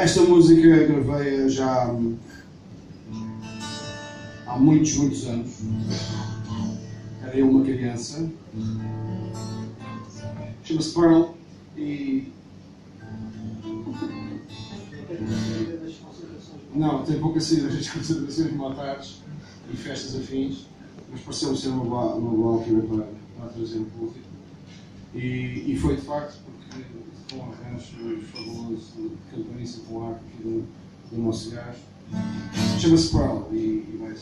Esta música gravei-a já há muitos, muitos anos. Era eu uma criança. Chama-se Pearl e... Não, tem pouca saída das concentrações militares e festas afins, mas pareceu-me ser uma boa altura para trazer o público. E foi de facto, porque com um arranjo fabuloso de Campanha com arco aqui do nosso gajo. Chama-se Paulo e vai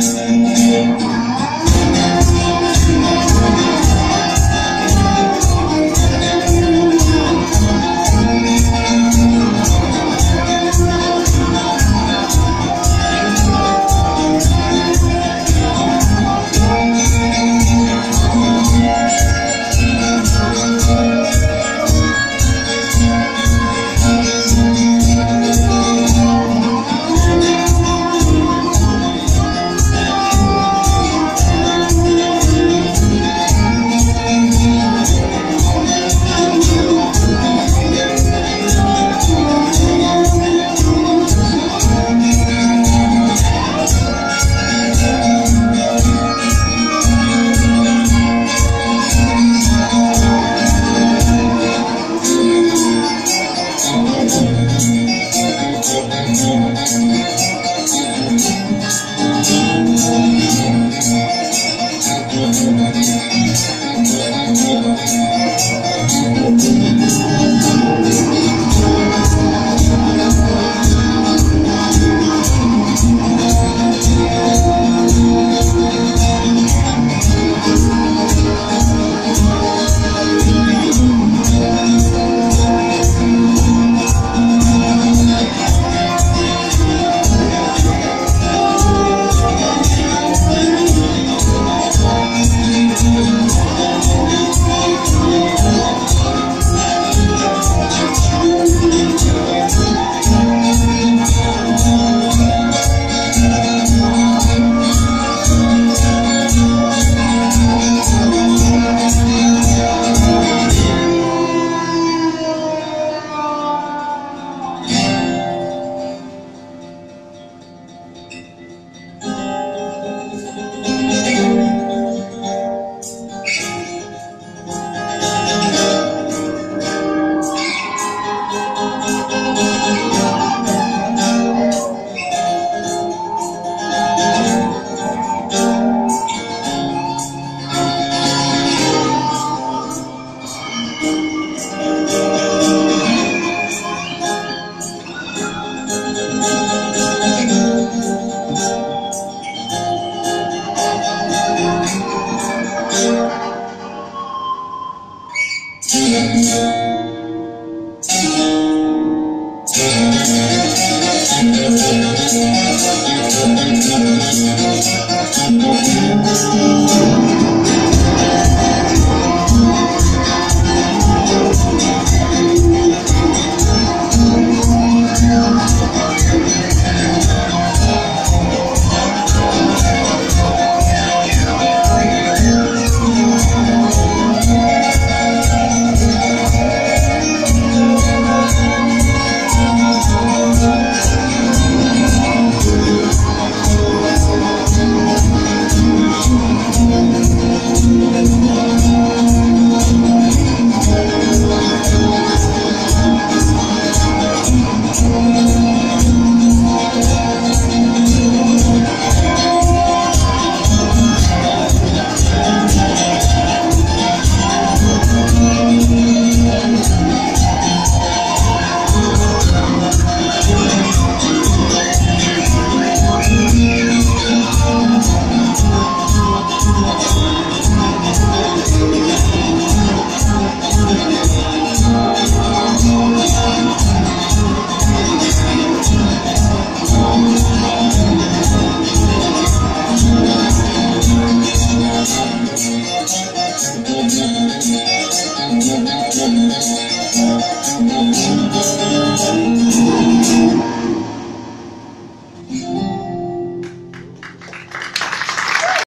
ser.